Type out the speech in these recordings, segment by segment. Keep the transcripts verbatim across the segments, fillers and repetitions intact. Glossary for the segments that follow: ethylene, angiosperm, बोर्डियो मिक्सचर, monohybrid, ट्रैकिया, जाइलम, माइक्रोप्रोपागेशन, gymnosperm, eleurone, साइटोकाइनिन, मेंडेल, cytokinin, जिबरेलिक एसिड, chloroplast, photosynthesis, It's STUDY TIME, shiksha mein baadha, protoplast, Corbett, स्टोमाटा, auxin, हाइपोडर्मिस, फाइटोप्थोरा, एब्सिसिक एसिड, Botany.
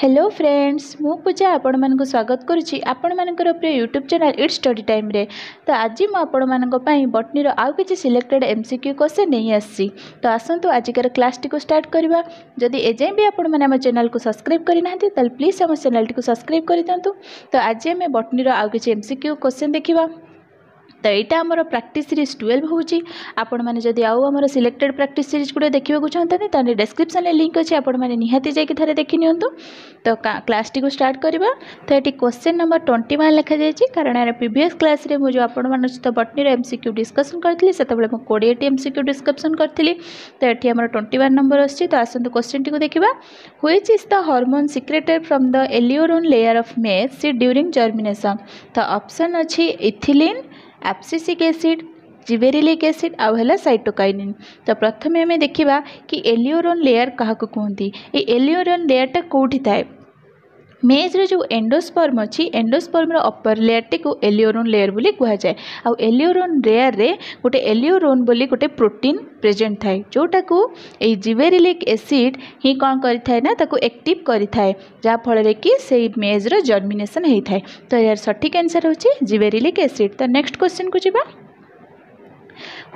Hello friends मु पूजा आपण मानक स्वागत करुच्ची आपण मानकर प्रिय YouTube channel it study time रे। तो आज मु आपण मानक पई बॉटनी रो आउ किछि सिलेक्टेड एमसीक्यू क्वेश्चन नहीं आसी। तो आसंतु आजिकर क्लास टी को स्टार्ट करबा। जदि एजे भी आपण माने हम चैनल को सब्सक्राइब करिना हथि तल प्लीज हम चैनल टी को सब्सक्राइब करि दंतु। तो आज हम बॉटनी रो आउ किछि एमसीक्यू क्वेश्चन देखिबा। तो यहाँ आम प्राक्टिस सीरीज ट्वेल्व होपण मैंने जब आउ आम सिलेक्टेड प्राक्टिस सीरीज गुड़े देखा चाहते हैं डिस्क्रिप्शन लिंक अच्छे आपण मैंने निहाती जाइए थे देखी निंतु। तो क्लास टी को स्टार्ट करवा। तो ये क्वेश्चन नंबर ट्वेंटी वन लिखा जाए कारण यार प्रीवियस क्लास में मुझे आपण सहित बटनी एमसीक्यू डिस्कसन करी से कोड़े टी एमसीक्यू डिस्कसन करी। तो ये आम ट्वेंटी वन नंबर अच्छी। तो आसतु क्वेश्चन टी देखा। Which is the hormone secreted from the aleurone layer of maize seed during germination. तो ऑप्शन अच्छी ethylene एब्सिसिक एसिड gibberellic acid आउला साइटोकाइनिन। तो प्रथम आम देखा कि एलियोरोन लेयर क्या कहती। ये एलियोरोन लेयरटा कौटी थाए मेजर जो एंडोस्पर्म अच्छी एंडोस्पर्म अपर लेयरटी को एलियोरोन लेयर बोली कहुए। आ एलियोरोन लेयर रे गोटे एलियोरोन बोली गोटे प्रोटीन प्रेजेंट थाए जोटा को जिबेरिलिक एसिड ही कौन करें ना ताको एक्टिव करें जहाँफल कि से मेजर जर्मिनेशन होता है। तो यार सठिक आंसर होची जिबेरिलिक एसिड। तो नेक्स्ट क्वेश्चन को जीवा।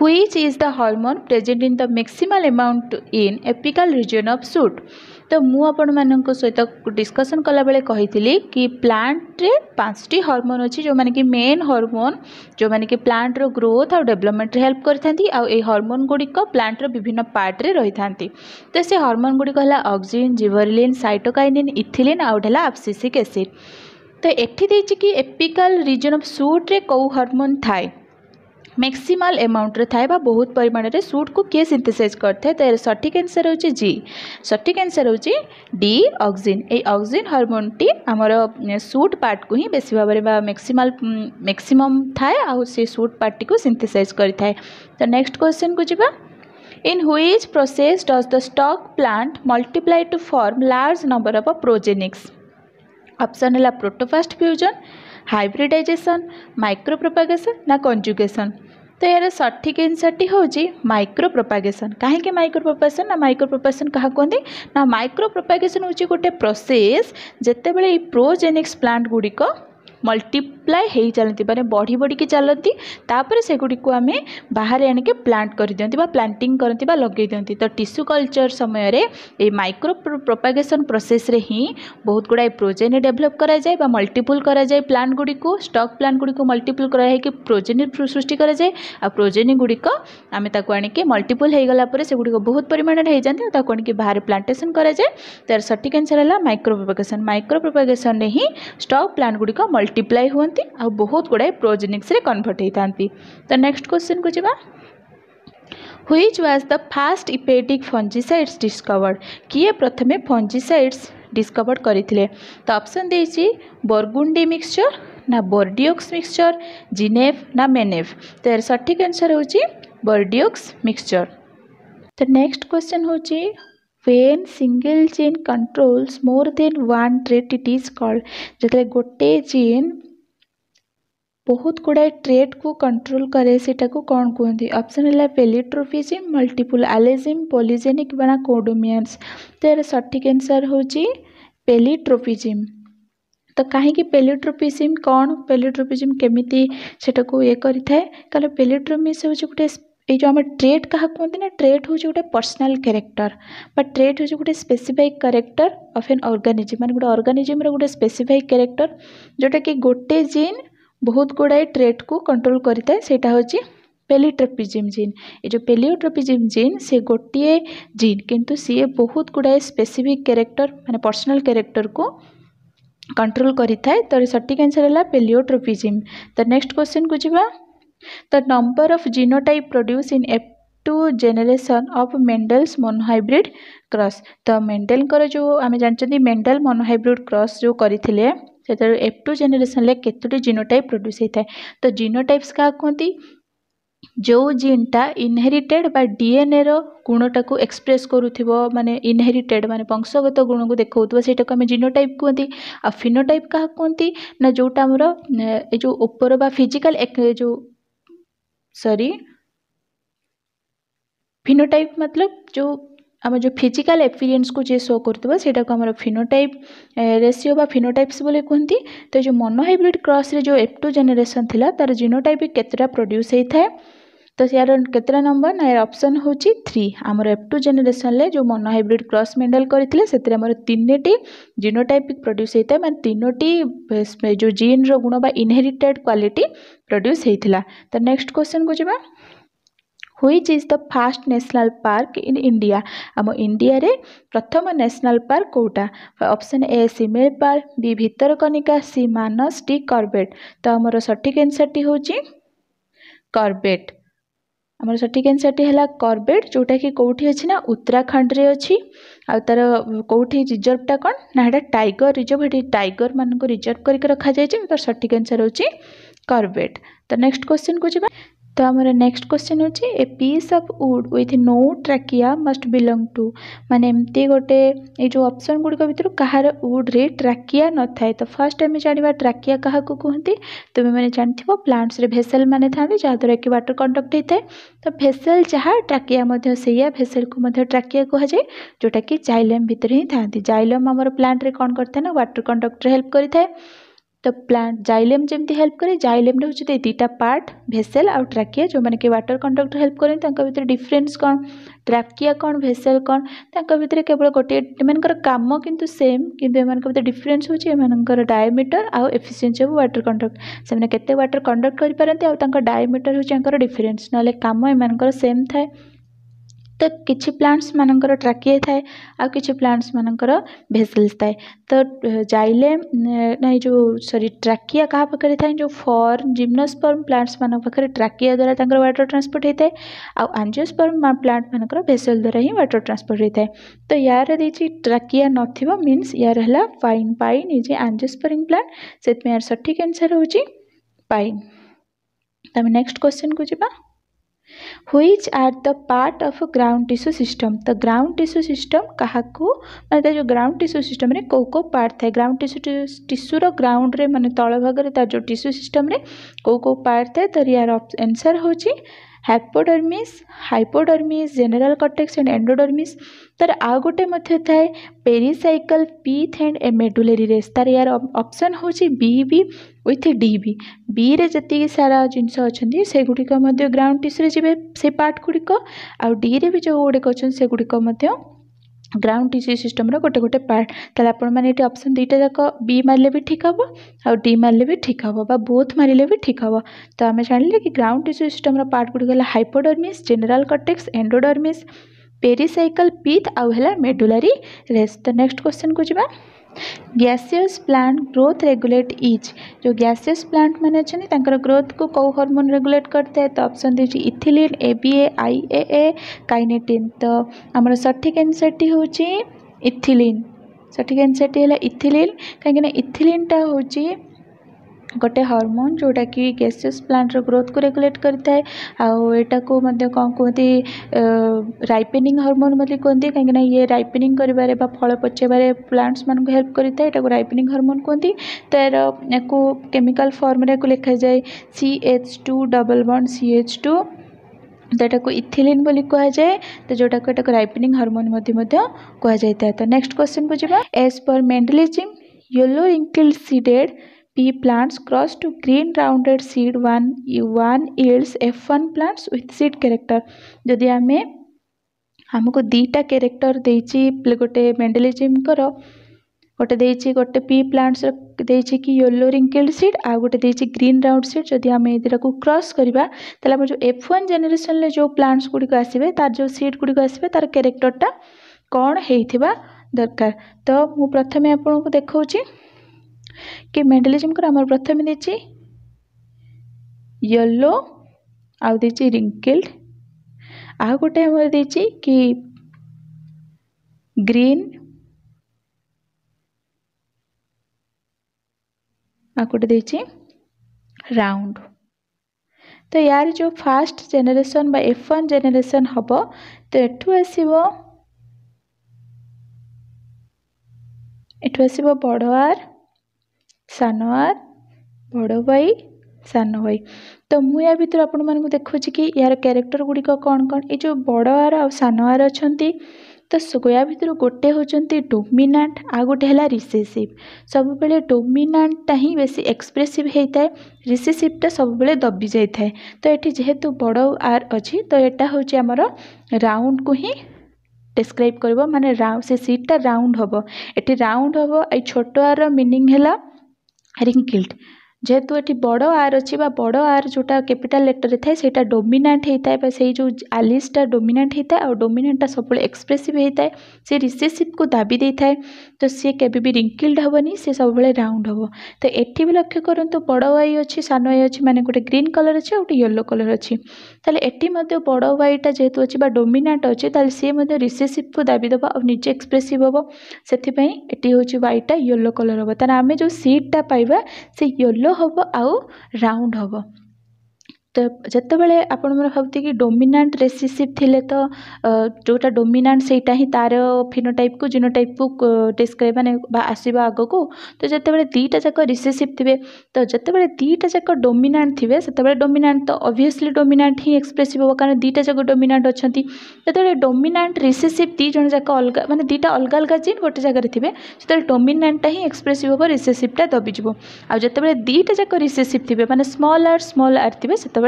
Which is the hormone present in the maximal amount in apical region of shoot। तो मु आपण मान सहित डिस्कसन कला बेले कही कि प्लांट रे पांचटी हार्मोन अच्छी जो माने कि मेन हार्मोन जो माने कि प्लांट रो ग्रोथ और डेवलपमेंट रे हेल्प करथांती आ ए हार्मोन गुड़िक प्लांट रो विभिन्न पार्ट रे रही थांती। तो से हार्मोन गुड़िक हला ऑक्सिन जिबरेलिन साइटोकाइनिन इथिलीन आउट हला एब्सिसिक एसिड। तो एठी देछि कि एपिकल रीजन ऑफ शूट रे को हार्मोन थाए मैक्सिमल अमाउंट रे थाए बा बहुत परिमाण रे सूट को किए सिंथेसाइज करथे। तो सठिक आंसर होची जी सठिक आंसर होची डी ऑक्सिन। ए ऑक्सिन हार्मोन टी हमर सूट पार्ट को ही बेसी भाव में बा मैक्सिमल मैक्सिमम थाए आ से सूट पार्ट को सिंथेसाइज करथाए। तो नेक्स्ट क्वेश्चन को जीवा। In which process does the stock plant multiply to form large number of progenies. Option हला प्रोटोप्लास्ट फ्यूजन हाइब्रिडाइजेशन माइक्रोप्रोपागेशन ना कंजुगेशन। तो यार सठिक आंसर होची माइक्रोप्रोपागेशन। कहीं माइक्रोप्रोपागेशन ना माइक्रोप्रोपागेशन क्या कहते ना माइक्रोप्रोपागेशन होची गोटे प्रोसेस जेते बेले प्रोजेनिक्स प्लांट गुड़िक मल्टीप्लाई हो चलती माने बढ़ी बढ़ी की चलती तापर से गुड़ी को आमे बाहर आनिके प्लांट कर दियंती बा प्लांटिंग करती बा लगे दियंती। तो टिश्यू कल्चर समय रे ए माइक्रो प्रोपागेशन प्रोसेस रे ही बहुत गुड़ा प्रोजेनी डेवलप करा जाए बा मल्टीपल करा जाए प्लांट गुड़ी को स्टॉक प्लांट गुड़ी को मल्टीपल करा है कि प्रोजेनी सृष्टि करा जाए आ प्रोजेनी गुड़ी को आमे ताको आनिके मल्टीपल हो गला पर से गुड़ी को बहुत परिमाण रे हो जांती ताको आनिके बाहर प्लांटेशन करा जाए। तर सटीक आंसर हला माइक्रो प्रोपागेशन। माइक्रो प्रोपागेशन रे ही स्टॉक प्लांट गुड़ी को मल्टीप्लाई होती आ बहुत गुड़ाए प्रोजेनिक्स रे कन्वर्ट होता। तो नेक्स्ट क्वेश्चन को जीवा। व्हिच वाज द फास्ट इपेडिक फंजीसाइड्स डिस्कवर्ड। किए प्रथमे फंजीसाइड्स डिस्कवर्ड करथिले। तो ऑप्शन देछि बर्गुंडी मिक्सचर ना बोर्डियो मिक्सचर जिनेफ ना मेनेफ। तो यार सठिक आंसर होची बोर्डियो मिक्सचर। तो नेक्स्ट क्वेश्चन होची When single gene controls more than one trait it is called। जैसे गोटे जीन बहुत गुड़ाए ट्रेट को कंट्रोल करे सेटा को कौन कहते। ऑप्शन है पेलिट्रोफिजम मल्टीपल आलेजिम पॉलीजेनिक बना कोडोमियंस। तो यार सठिक आंसर होची पेलिट्रोफिजम। तो कहीं पेलिट्रोफिजम कौन पेलिट्रोफिजम केमिति सेटा को ये करी थाए कहले पेलिट्रोमिस होची गोटे ये जो आम ट्रेट क्या कहते ना ट्रेट हूँ गोटे पर्सनाल कैरेक्टर बा ट्रेट हूँ गोटे specific character of an organism मान गोटे ऑर्गेनिज्म रे गोटे स्पेसिफिक कैरेक्टर जोटा कि गोटे जीन बहुत गुड़ाए ट्रेट को कंट्रोल करता है सेटा हूँ पेलिट्रोफिजम जीन। ये जो पेलिट्रोफिजम जीन से गोटे जीन किंतु सी बहुत गुड़ाए स्पेसिफिक कैरेक्टर माने पर्सनाल कैरेक्टर को कंट्रोल करता है। तो सटीक आंसर है पेलिट्रोफिजम। तो नेक्स्ट क्वेश्चन को जीवा। The number of genotype produced in F two generation of Mendel's monohybrid cross। तो मेंडेल कर जो आम जानते मेंडेल मोनोहाइब्रिड क्रॉस जो करते F two generation ले केतोटी जीनोटाइप प्रोड्यूस होता है। तो जीनोटाइप्स क्या कहती जो जीनटा इनहेरिटेड बा डीएनए रो गुणटा को एक्सप्रेस करूथिबो माने इनहेरिटेड माने वंशगत गुण को देखाउथिबो सेटा को हम जीनोटाइप कहती। आ फिनोटाइप क्या कहती ना जोटा हमर ए जो ऊपर बा फिजिकल जो सॉरी फिनोटाइप मतलब जो आम जो फिजिकल एफिलियंस को जे शो करथबो सेटा को हमर फिनोटाइप रेशियो बा फिनोटाइप्स बोले कहंती। तो जो मोनोहाइब्रिड क्रॉस रे जो एफ टू जनरेशन थिला तार जीनोटाइप केतरा प्रोड्यूस हेथाय, तो यार केतरा नंबर ना ऑप्शन होची थ्री। आमर एफ टू जनरेशन ले जो मोनोहाइब्रिड क्रॉस मेंडल करथिले सेतरे हमर तीनटी जीनोटाइप प्रोड्यूस हेथाय, मान तीनोटी जो जीन रो गुण बा इनहेरिटेड क्वालिटी प्रोड्यूस हेथिला। तो नेक्स्ट क्वेश्चन को जेबा which is the first national park in India. आम इंडिया रे प्रथम नेशनल पार्क कोटा। ऑप्शन ए सिमेर park, B Bhitarkanika, C Manas, D Corbett. तो आमर सठिक आंसर टी होची कॉर्बेट। आमर सठिक आंसर टी हला कॉर्बेट, जोटा कि कोठी अछि ना उत्तराखंड रे अछि। आ तार कोठी रिजर्वटा कोन ना हेटा टाइगर रिजर्व, हेटी टाइगर मान को रिजर्व करिक रखा जाय छै। तो सठिक आंसर होची कॉर्बेट। तो नेक्स्ट क्वेश्चन को जेबा। तो आम नेक्स्ट क्वेश्चन होची a piece of wood with no ट्रैकिया must belong to. माने एमती गोटे ए जो ऑप्शन गुड़ भितर कहार वुड रे ट्रैकिया न थाए। तो फर्स्ट आम जाना ट्रैकिया क्या कहते तुम्हें मैंने जानथिबो प्लांट्स रे भेसेल माने थाते जहाँद्वारा कि वाटर कंडक्ट होता है। तो भेसेल जहाँ ट्रैकिया मध्य सेया भेसेल को मध्य ट्रैकिया कहुए, जोटा कि जाइलम भितर ही थाते। जाइलम आमर प्लांट रे कौन करता है ना वाटर कंडक्ट रे हेल्प करिता है। तो प्लांट जाइलेम जमी हेल्प करे, जाइलेम हूँ दुटा पार्ट भेसेल आउ ट्रैकिया, जो मैंने कि वाटर कंडक्टर हेल्प करें डिफरेंस कौन, ट्रैकिया कौन भेसेल कौन, भितर केवल गोटे मान कम किंतु सेम, किंतु एम भर डिफरेन्स होकर डायमीटर आउ एफिशिएंसी ऑफ वाटर कंडक्ट। से केते वाटर कंडक्ट करपारती डायमीटर हूँ डिफरेन्स, ना कम एम सेम थाए। तो किसी प्लांट्स मानकर ट्रैकिया थाए आ किसी प्लांट्स मानकर भेसेल्स थाए। तो जाइलेम ना जो सॉरी ट्रैकिया क्या पाखे थाए जो फॉर्म जिम्नोस्पर्म प्लांट्स मान पाखे ट्रैकिया द्वारा तंकर वाटर ट्रांसपोर्ट होता है, आ एंजियोस्पर्म प्लांट मानकर भेसेल द्वारा ही वाटर ट्रांसपोर्ट होता है। तो यार देखिए ट्रैकिया नथिबो मीन्स यार हला pine. Pine is angiosperm plant, से यार सठिक आंसर होची पाइन। तो नेक्स्ट क्वेश्चन को जीवा। Which are the part of ground tissue system। तो ground tissue system क्या मानते जो ground tissue system रे को को पार्ट थाए। ground tissue tissue रो ground रे माने तल भाग रे तार जो tissue system रे को को पार्ट थाए। तो यार आंसर होची हाइपोडर्मिस, हाइपोडर्मिस, general cortex and endodermis. तर आ गोटे मध्य थाए pericycle, pith and medullary rays. तार यार ऑप्शन होची B B with D B. B रे जति सारा जिनस अच्छे से गुड़िक ग्राउंड टिश्यू रे जिवे से पार्ट गुड़िक, आउ डी रे भी जो गुड़िक अच्छे से गुड़िक ग्राउंड टिश्यू सिस्टम रो गोटे गोटे पार्ट। ताले आपण माने एटी ऑप्शन दीटा जाक बी मारले भी ठीक हबो आ डी मारले भी ठीक हबो बा बोथ मारले भी ठीक हबो। तो आमे जानले कि ग्राउंड टिश्यू सिस्टम रो पार्ट गुडी गला हाइपोडर्मिस, general cortex, endodermis, pericycle, pith आउ हला मेडुलरी रेस। तो नेक्स्ट क्वेश्चन को जिबा। Gaseous plant growth regulate is. जो गैसियस प्लांट मैंने अच्छा तांकर ग्रोथ को कौ हार्मोन रेगुलेट करते हैं। तो ऑप्शन दे इथिलीन, एबीए, आईएए, काइनेटिन। तो आमर सठिक आंसर टी हूँ इथिलीन। सठिक आंसर टी है इथिलीन, कहीं इथिलीन टा हूँ गोटे हार्मोन जोटा कि गैसियस प्लांट रो ग्रोथ को रेगुलेट करता है। आउ एटा को मध्य कौन कहते राइपेनिंग हार्मोन बोली कहते, कहीं ये राइपेनिंग करिबारे बा फल पचेबारे प्लांट्स मान को हेल्प करता है। एटा को राइपेनिंग हार्मोन कहते। तार को केमिकल फॉर्म रे को लिखा जाए C H two double one C H two. तो एटा को इथिलीन बोली कहा जाए। तो जोटा को एटा को राइपेनिंग हार्मोन मधे मध्य कहा जाता है। तो नेक्स्ट क्वेश्चन को जिबा। As per Mendelism yellow wrinkle seeded P plants cross to green rounded seed one one yields F one plants with seed character। जदि आम आमको दीटा क्यारेक्टर दे गोटे मेंडलिज्म कर गोटे दे गोटे पी प्लांट्स दे कि येलो रिंकल्ड सीड आ गोटे दे ग्रीन राउंड सीड। जदि आम एटा को क्रॉस करवा ताले हम जो एफ वन जनरेशन जो प्लांट्स गुड़िक आसवे तार जो सीड गुड़िक आसवे तार क्यारेक्टरटा कौन होइथिबा दरकार। तो मु प्रथमे आपन को देखाउची कि मेंडलिज्म को आम प्रथम देची येलो आउ देची रिंकल्ड आ गोटे आम देची कि ग्रीन आ गोटे देची राउंड। तो यार जो फास्ट जेनेरेशन बा एफ वन जेनेरेशन हम तो एठू आसो एठू आसो बड़ आर सान आर बड़ वाई सान वाई। तो मु या भर आपण देखुची कि यार क्यारेक्टर गुड़िक कौन कौन, ये जो बड़ आर आ सान आर अच्छा तो सोया भितर गोटे होचंती डोमिनांट आ गोटे है रिसेसिव सबबे डोमिनांटा ही बेसी एक्सप्रेसिव होता है रिसेसिवटा सबबे दबी जाए तो ये जेहेतु बड़ आर अच्छी तो यहाँ हूँ आम राउंड को ही डिस्क्राइब कर माने से सीटा राउंड हम ये राउंड हम ये छोट आर मीनिंग है रिंकिल्ड जेहेतु ये बड़ आर अच्छी बड़ आर जोटा कैपिटल लेटर थाए से डोमिनांट होता है से जो आलिसटा डोमिनांट होता है और डोमिनांटा सब एक्सप्रेसिव होता है सी रिसेसिव को दाबी दे थाए तो सी केबे भी रिंकिल्ड हेनी सी सब राउंड हम तो ये भी लक्ष्य करूँ बड़ वाई अच्छी सान वाई अच्छी माने गोटे ग्रीन कलर अच्छे गोटे येलो कलर अच्छी ये बड़ वाईटा जेहेतु अच्छी डोमिनांट अच्छे तेल सी रिसेसिव को दाबी दबा और निजे एक्सप्रेसिव हम से हूँ वाईटा येलो कलर हम तेना आम जो सीटा पाइबा से येलो हम आउ राउंड हम तो जत बड़े आपण मैंने भावती कि डोमिनांट रेसेसिव थिले तो जोटा डोमिनांट सेटा ही तार फिनोटाइप को जीनोटाइप को डिस्क्राइब माने आसवा आग को तो जिते दीटा जाक रिसेसिव थे तो जिते दीटा जाक डोमिनांट थे से डोमिनांट तो ऑब्वियसली डोमिनांट ही एक्सप्रेसिव हो कारण दीटा जाक डोमिनांट अच्छा जो डोमिनांट रिसेसिव दी जन जाक अलग माने दीटा अलग अलग जीन गोटे जगह थे से डोमिनांटा ही एक्सप्रेसिव हो रिसेसिवटा दबिज आ जिते दीटा जाक रिसेसिव थे माने स्मॉल आर स्मॉल आर थे से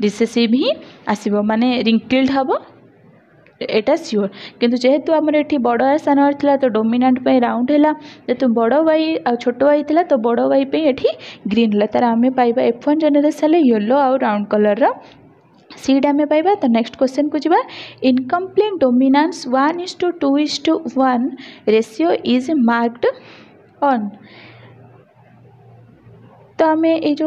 रिसेसिव ही आसो माने रिंकिल्ड हम एटा सियोर किंतु जेहेतु आमर ये बड़ आर सान आर था तो डोमिनांट पे राउंड है जेहेतु बड़ वाई आ छोट वाई था तो बड़ वाई पे ये ग्रीन है तार आम पाइबा एफ वन जेनेरेशन येलो आउ राउंड कलर रा सीड आम पाइबा। तो नेक्स्ट क्वेश्चन को जावा incomplete dominance one is to two is to one ratio is marked on तो आम ये जो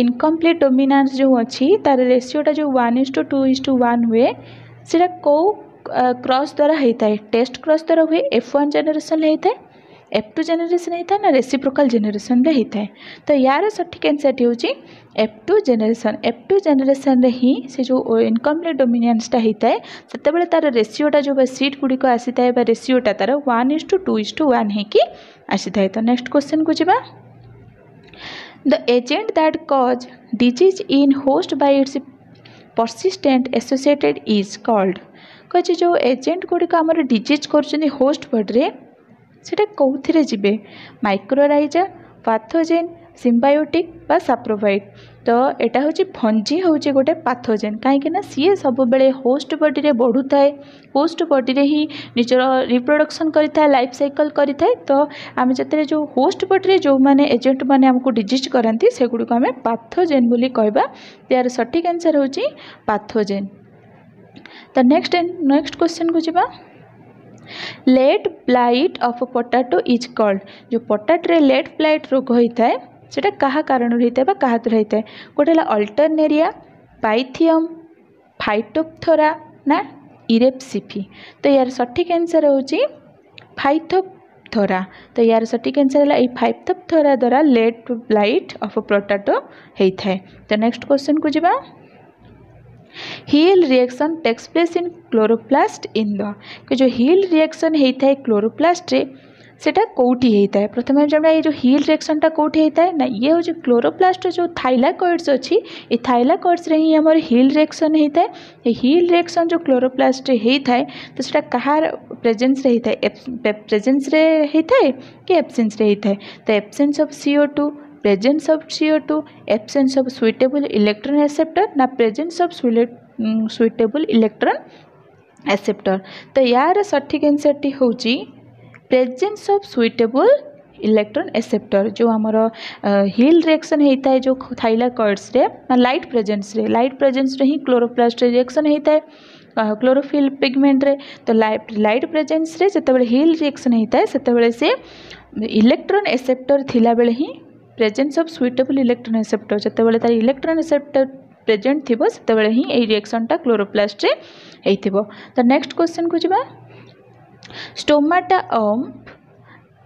इनकम्प्लीट डोमिनांस जो अच्छी तार रेशियोटा जो one is to two is to to one सीटा कौ क्रॉस द्वारा होता है टेस्ट क्रॉस द्वारा हुए एफ वन जेनेरेशन होता है एफ टू जेनेरेशन होता है ना रेसिप्रोकल जेनेरेशन होता है तो यार सठिक आंसर हूँ F two generation F two generation ही से जो इनकम्प्लीट डोमिनांसटा होता है से तार रेशियोटा जो सीट गुड़िक आसी था रेशियोटा तार one is to two is to to one है। तो नेक्स्ट क्वेश्चन को जावा The agent that cause disease in host by its persistent associated is called कहे जो एजेंट गुड़िक आमर डिजीज कर होस्ट बॉडी से कौन जी माइक्रोराइजा पाथोजेन सिम्बायोटिक बा साप्रोफाइट तो यहाँ हूँ फंजी हूँ गोटे पाथोजेन कहीं सी सब बेले होस्ट बॉडी रे बढ़ू थाए होस्ट बॉडी रे ही निजर रिप्रोडक्शन करि थाए लाइफ साइकिल करि थाए तो आम जतरे जो होस्ट बॉडी रे जो माने एजेंट माने हमको डिजीज करती से गुड़ी को आम पाथोजेन बोली कहबा यार सटीक आंसर हूँ पाथोजेन। तो नेक्स्ट नेक्स्ट क्वेश्चन को जीवा late blight of potato is called जो पोटैटो रे लेट ब्लाइट रोग होता है सेटा कहा कारण होता है बा कहा द्वारा होता है गोटे अल्टरनेरिया पाइथियम फाइटोप्थोरा ना इरेप्सिफी तो यार सठिक आंसर हूँ फाइटोप्थोरा तो यार सठिक आंसर है फाइटोप्थोरा द्वारा लेट ब्लाइट ऑफ पोटैटो होता है। तो नेक्स्ट क्वेश्चन को जीवा Hill reaction takes place in chloroplast in the जो हील रिएक्शन होता है क्लोरोप्लास्ट रे सेटा कोठी होता है प्रथम जो ये जो हील रिएक्शनटा कोठी होता है ना ये हूँ क्लोरोप्लास्ट जो थाइलाकोइड्स अच्छी ये थाइलाकोइड्स रे ही आमर हील रिएक्शन होता है हील रिएक्शन जो क्लोरोप्लास्ट होता है तो सेटा कहार प्रेजेंस रे होता है प्रेजेंस रे होता है कि एब्सेंस रे होता है तो absence of C O two presence of C O two absence of suitable electron acceptor ना presence of suitable electron acceptor तो यार सठिक आंसर हूँ presence of suitable electron acceptor जो हमर हील रिएक्शन होता है जो थाइलाकोइड्स रे लाइट प्रेजेंस रे लाइट प्रेजेंस रे ही क्लोरोप्लास्ट रिएक्शन होता है क्लोरोफिल पिगमेंट रे तो लाइट लाइट प्रेजेंस रे जतबेले हील रिएक्शन होता है सेतबेले से इलेक्ट्रॉन एक्सेप्टर थिला बेले ही presence of suitable electron acceptor जतबेले तार इलेक्ट्रॉन एक्सेप्टर प्रेजेंट थिबो सेतबेले ही एई रिएक्शनटा क्लोरोप्लास्ट रे हेइथिबो। तो नेक्स्ट क्वेश्चन को जिबा स्टोमाटा अम्प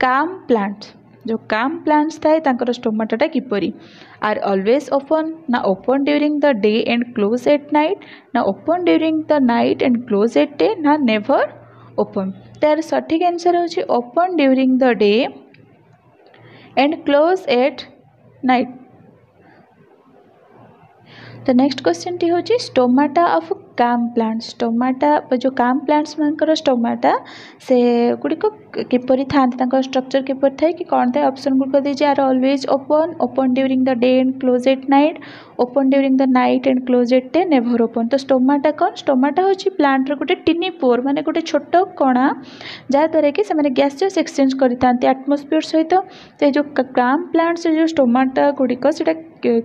काम प्लांट जो काम प्लांट्स थाए तांकर स्टोमाटाटा किपरी आर ऑलवेज ओपन ना open during the day and close at night ना open during the night and close at day ना नेवर ओपन तार सठिक आंसर होची open during the day and close at night तो नेक्स्ट क्वेश्चन टी होची स्टोमाटा of CAM plants स्टोमाटा जो CAM plants मानकर स्टोमाटा से गुड़िक किपरी था स्ट्रक्चर किपर थाए कि कौन थाए ऑप्शन गुड़िक दीजिए are always open open during the day and close at night open during the night and close at day never open. तो स्टोमाटा कौन स्टोमाटा होची प्लांट रो गोटे टिनी पोर माने गोटे छोट कणा जहाँद्वारा कि से गैसेस एक्सचेंज करते एटमोस्फियर सहित। तो जो काम प्लांट्स जो स्टोमाटा गुड़िक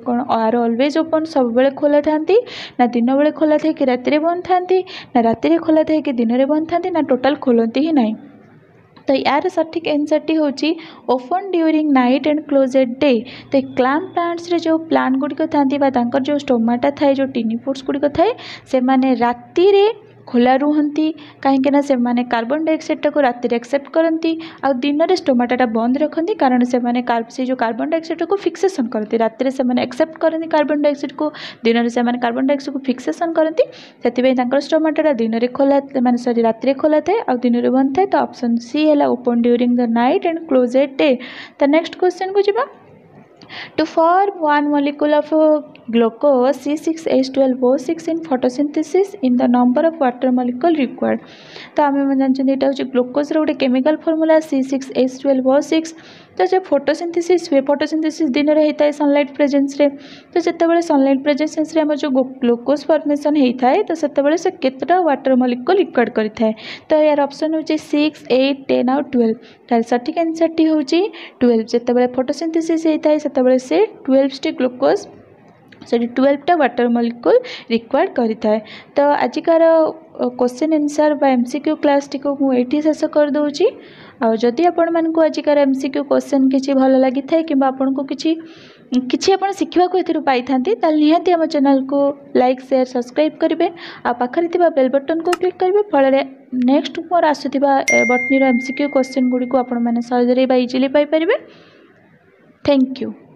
कौन आर ऑलवेज ओपन सब बेले खोला था ना दिन बेले खोला था कि राति बंद था ना राति खोला था कि दिन में बंद था ना टोटाल खोलती ही नहीं। तो यार सठिक एनसरटी होची open during night and close at day. तो क्लैम प्लांट्स रे जो प्लांट गुड़िक था जो स्टोमाटा थाए जो टिनिपोड्स गुड़िक थाए से माने राति रे खोला रुहंती कहीं से माने कार्बन डाइऑक्साइड को राति एक्सेप्ट करती आ दिन में स्टोमाटा बंद रखती कारण से माने से जो कार्बन डाइऑक्साइड को फिक्सेसन करती राति से माने एक्सेप्ट करती कार्बन डाइऑक्साइड को दिन में से माने कार्बन डाइऑक्साइड को फिक्सेसन करती से स्टोमाटा दिन में खोला माने सॉरी राति खोला थाए आ दिन में बंद थाए। तो ऑप्शन सी है open during the night and close at day. तो नेक्स्ट क्वेश्चन को जावा to form one molecule of glucose C six H twelve O six in photosynthesis in the number of water molecule required. तो आम जानते यहाँ हूँ glucose रोटे chemical formula C six H twelve O six. तो जो फोटोसिंथेसिस हुए photosynthesis दिन में होता है सनलाइट प्रेजेंस रे। तो जितेबाला सनलाइट प्रेजेंस रे जो ग्लूकोज फॉर्मेशन होता है तो सेतबेले से केतटा वाटर मॉलिक्यूल रिक्वायर्ड करें। तो यार ऑप्शन हो सिक्स एट टेन आउ ट्वेल्व। तो सठिक आंसर टी हो ट्वेल्व जितेबाला फोटोसिंथेसिस होता है सेतबेले से ट्वेल्व टी ग्लूकोज से ट्वेल्वटा वाटर मॉलिक्यूल रिक्वायर्ड करें। तो आजिकार क्वेश्चन आंसर बा एमसीक्यू क्लास टी मुझे शेष करदे। आउ जदि आपण मानकु आजिकार एमसीक्यू क्वेश्चन किसी भल लगी थाए कि आपण को किसी किसी आपण सिखवा को एथिरु पाई थांती ताल निहांती हम चैनल को लाइक शेयर सब्सक्राइब करेंगे आ पाखरे थिबा बेल बटन को क्लिक करेंगे फल नेक्स्ट मोर आसुथिबा बटनीर एमसीक्यू क्वेश्चन गुडी को आपण माने सहजरे बा इजिली पाई परिबे। Thank you.